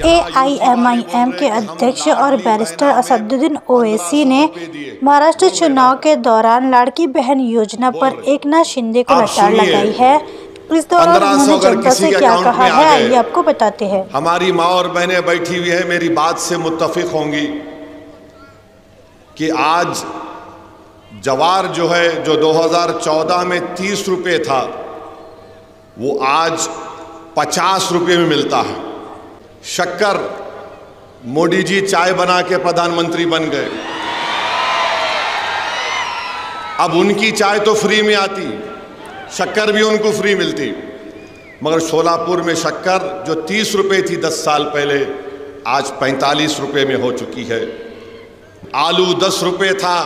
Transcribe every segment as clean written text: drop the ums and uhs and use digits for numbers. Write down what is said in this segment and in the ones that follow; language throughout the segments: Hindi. AIMIM के अध्यक्ष और बैरिस्टर असदुद्दीन ओवैसी ने महाराष्ट्र चुनाव के दौरान लाड़की बहन योजना पर एक नाथ शिंदे को लताड़ लगाई है। इस दौरान उन्होंने जनता से क्या कहा है, आइए आपको बताते हैं। हमारी माँ और बहनें बैठी हुई है, मेरी बात से मुत्तफिक होंगी कि आज जवार जो है, जो 2014 में 30 रुपये था, वो आज 50 रुपये में मिलता है। शक्कर मोदी जी चाय बना के प्रधानमंत्री बन गए, अब उनकी चाय तो फ्री में आती, शक्कर भी उनको फ्री मिलती, मगर सोलापुर में शक्कर जो 30 रुपये थी 10 साल पहले, आज 45 रुपये में हो चुकी है। आलू 10 रुपये था,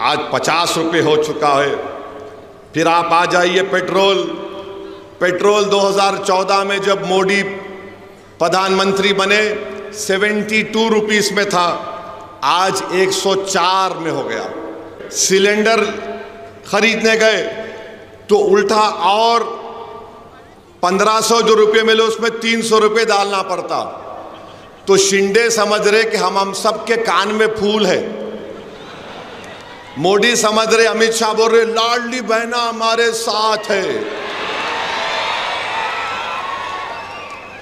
आज 50 रुपये हो चुका है। फिर आप आ जाइए पेट्रोल 2014 में जब मोदी प्रधानमंत्री बने 72 रुपीस में था, आज 104 में हो गया। सिलेंडर खरीदने गए तो उल्टा और 1500 जो रुपये मिले उसमें 300 रुपये डालना पड़ता। तो शिंदे समझ रहे कि हम सबके कान में फूल है, मोदी समझ रहे, अमित शाह बोल रहे लाडली बहना हमारे साथ है।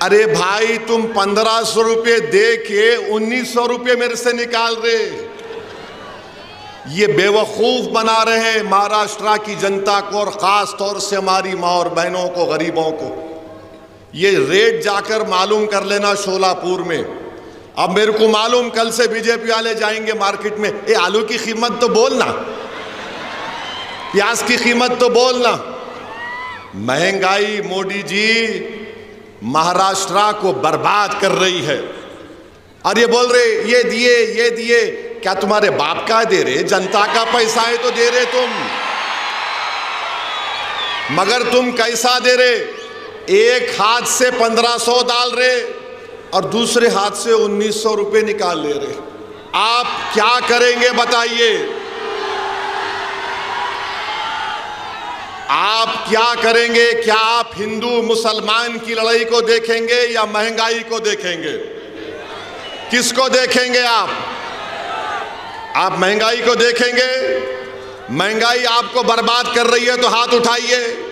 अरे भाई, तुम 1500 रुपये दे के 1900 रुपये मेरे से निकाल रहे, ये बेवकूफ़ बना रहे हैं महाराष्ट्र की जनता को और ख़ास तौर से हमारी माँ और बहनों को, गरीबों को। ये रेट जाकर मालूम कर लेना शोलापुर में। अब मेरे को मालूम कल से बीजेपी वाले जाएंगे मार्केट में, ये आलू की कीमत तो बोलना, प्याज की कीमत तो बोलना। महंगाई मोदी जी महाराष्ट्र को बर्बाद कर रही है। और ये बोल रहे ये दिए, क्या तुम्हारे बाप का दे रहे? जनता का पैसा है तो दे रहे तुम, मगर तुम कैसा दे रहे? एक हाथ से 1500 डाल रहे और दूसरे हाथ से 1900 रुपये निकाल ले रहे। आप क्या करेंगे बताइए? आप क्या करेंगे? क्या आप हिंदू मुसलमान की लड़ाई को देखेंगे या महंगाई को देखेंगे? किसको देखेंगे आप? आप महंगाई को देखेंगे। महंगाई आपको बर्बाद कर रही है तो हाथ उठाइए।